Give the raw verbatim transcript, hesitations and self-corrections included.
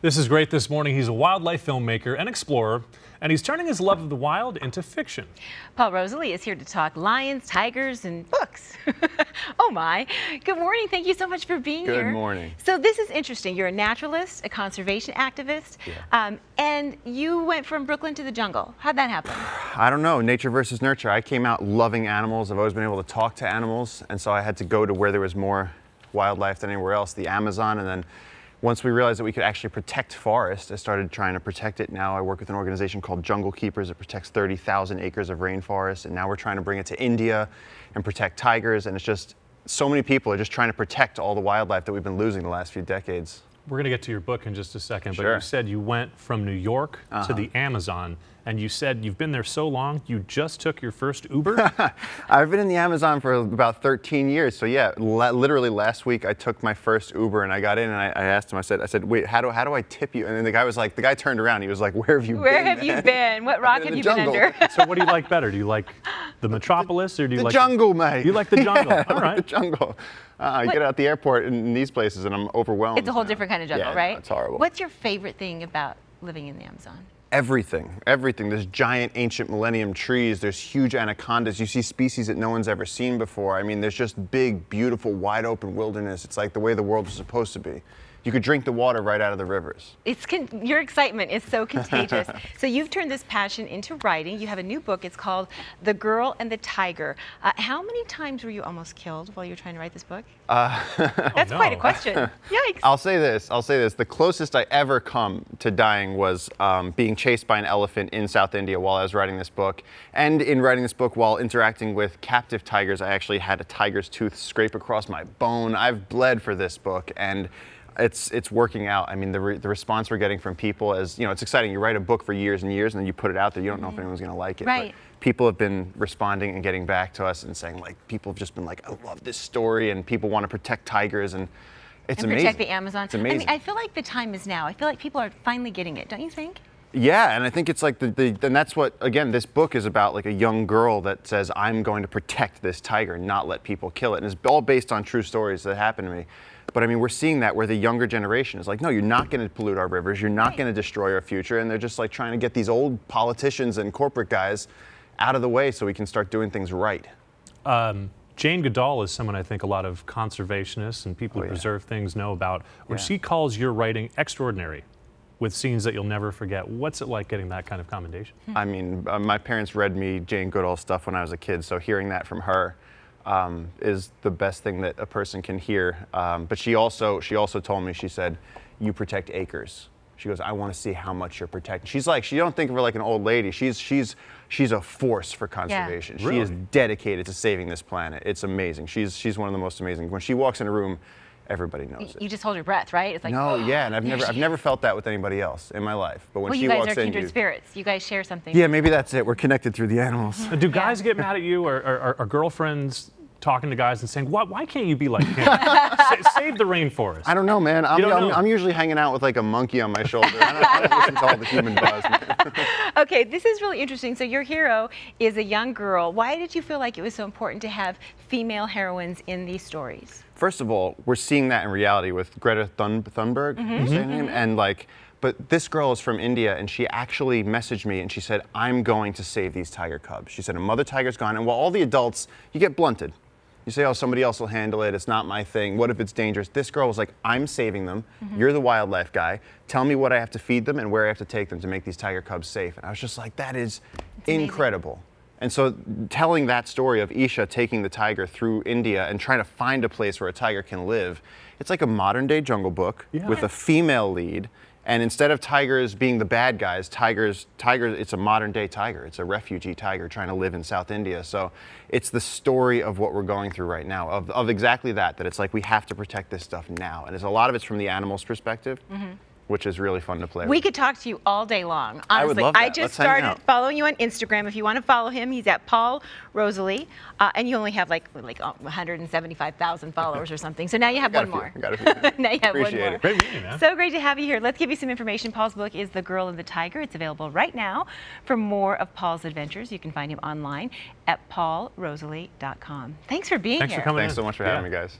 This is great this morning. He's a wildlife filmmaker and explorer, and he's turning his love of the wild into fiction. Paul Rosolie is here to talk lions, tigers, and books. Oh my. Good morning. Thank you so much for being Good here. Good morning. So this is interesting. You're a naturalist, a conservation activist, yeah. um, and you went from Brooklyn to the jungle. How'd that happen? I don't know. Nature versus nurture. I came out loving animals. I've always been able to talk to animals, and so I had to go to where there was more wildlife than anywhere else, the Amazon, and then once we realized that we could actually protect forest, I started trying to protect it. Now I work with an organization called Jungle Keepers. It protects thirty thousand acres of rainforest, and now we're trying to bring it to India and protect tigers, and it's just so many people are just trying to protect all the wildlife that we've been losing the last few decades. We're going to get to your book in just a second, but sure. You said you went from New York uh-huh. to the Amazon, and you said you've been there so long, you just took your first Uber? I've been in the Amazon for about thirteen years, so yeah, literally last week I took my first Uber, and I got in, and I, I asked him, I said, I said, wait, how do, how do I tip you? And then the guy was like, the guy turned around, he was like, where have you where been? Where have man? you been? What rock have you jungle. been under? So what do you like better? Do you like the metropolis, or do you the like- The jungle, mate. You like the jungle, yeah, all right. I like the jungle. Uh, I get out the airport in, in these places, and I'm overwhelmed. It's a whole now. different kind of jungle, yeah, right? It's horrible. What's your favorite thing about living in the Amazon? Everything, everything. There's giant ancient millennium trees. There's huge anacondas. You see species that no one's ever seen before. I mean, there's just big, beautiful, wide open wilderness. It's like the way the world was supposed to be. You could drink the water right out of the rivers. It's con your excitement is so contagious. So you've turned this passion into writing. You have a new book. It's called The Girl and the Tiger. Uh, how many times were you almost killed while you were trying to write this book? Uh, That's oh, no. quite a question. Yikes. I'll say this. I'll say this. The closest I ever come to dying was um, being chased by an elephant in South India while I was writing this book. And in writing this book while interacting with captive tigers, I actually had a tiger's tooth scrape across my bone. I've bled for this book, and It's, it's working out. I mean, the, re the response we're getting from people is, you know, it's exciting. You write a book for years and years, and then you put it out there. You don't know if anyone's going to like it. Right. But people have been responding and getting back to us and saying, like, people have just been like, I love this story, and people want to protect tigers, and it's and amazing. protect the Amazon. It's amazing. I mean, I feel like the time is now. I feel like people are finally getting it, don't you think? Yeah, and I think it's like the, the and that's what, again, this book is about, like a young girl that says, I'm going to protect this tiger and not let people kill it. And it's all based on true stories that happened to me. But I mean, we're seeing that where the younger generation is like, no, you're not going to pollute our rivers. You're not right. going to destroy our future. And they're just like trying to get these old politicians and corporate guys out of the way so we can start doing things right. Um. Jane Goodall is someone I think a lot of conservationists and people oh, who yeah. preserve things know about, where yeah. she calls your writing extraordinary, with scenes that you'll never forget. What's it like getting that kind of commendation? I mean, uh, my parents read me Jane Goodall stuff when I was a kid, so hearing that from her um, is the best thing that a person can hear. Um, but she also, she also told me, she said, you protect acres. She goes, I want to see how much you're protecting. She's like, she don't think of her like an old lady. She's, she's, she's a force for conservation. Yeah. Really? She is dedicated to saving this planet. It's amazing. She's, she's one of the most amazing. When she walks in a room, everybody knows it. You just hold your breath, right? It's like, no, oh, yeah, and I've never, I've never felt that with anybody else in my life. But when well, she walks in, you guys are kindred spirits. You guys share something. Yeah, maybe that's it. We're connected through the animals. Do guys yeah. get mad at you, or are, are girlfriends talking to guys and saying, why, why can't you be like him? Sa save the rainforest. I don't know, man. I'm, don't know. I'm, I'm usually hanging out with like a monkey on my shoulder. I don't, I don't listen to all the human buzz. Okay, this is really interesting. So your hero is a young girl. Why did you feel like it was so important to have female heroines in these stories? First of all, we're seeing that in reality with Greta Thun Thunberg, mm-hmm. you say her name? and like, but this girl is from India, and she actually messaged me, and she said, I'm going to save these tiger cubs. She said, a mother tiger's gone, and while all the adults, you get blunted. You say, oh, somebody else will handle it. It's not my thing. What if it's dangerous? This girl was like, I'm saving them. Mm-hmm. You're the wildlife guy. Tell me what I have to feed them and where I have to take them to make these tiger cubs safe. And I was just like, that is incredible. And so telling that story of Isha taking the tiger through India and trying to find a place where a tiger can live, it's like a modern day Jungle Book yeah. with a female lead. And instead of tigers being the bad guys, tigers, tigers, it's a modern day tiger. It's a refugee tiger trying to live in South India. So it's the story of what we're going through right now, of, of exactly that, that it's like we have to protect this stuff now. And it's a lot of it's from the animal's perspective, mm-hmm. which is really fun to play with. We could talk to you all day long, honestly. I would love that. I just Let's started following you on Instagram. If you want to follow him, he's at Paul Rosolie, uh, and you only have like like one hundred seventy-five thousand followers or something. So now you have one more. Now you have Appreciate one more. It. Great meeting, man. So great to have you here. Let's give you some information. Paul's book is The Girl and the Tiger. It's available right now. For more of Paul's adventures, you can find him online at paul rosolie dot com. Thanks for being Thanks here. Thanks for coming. Thanks in. so much for yeah. having me, guys.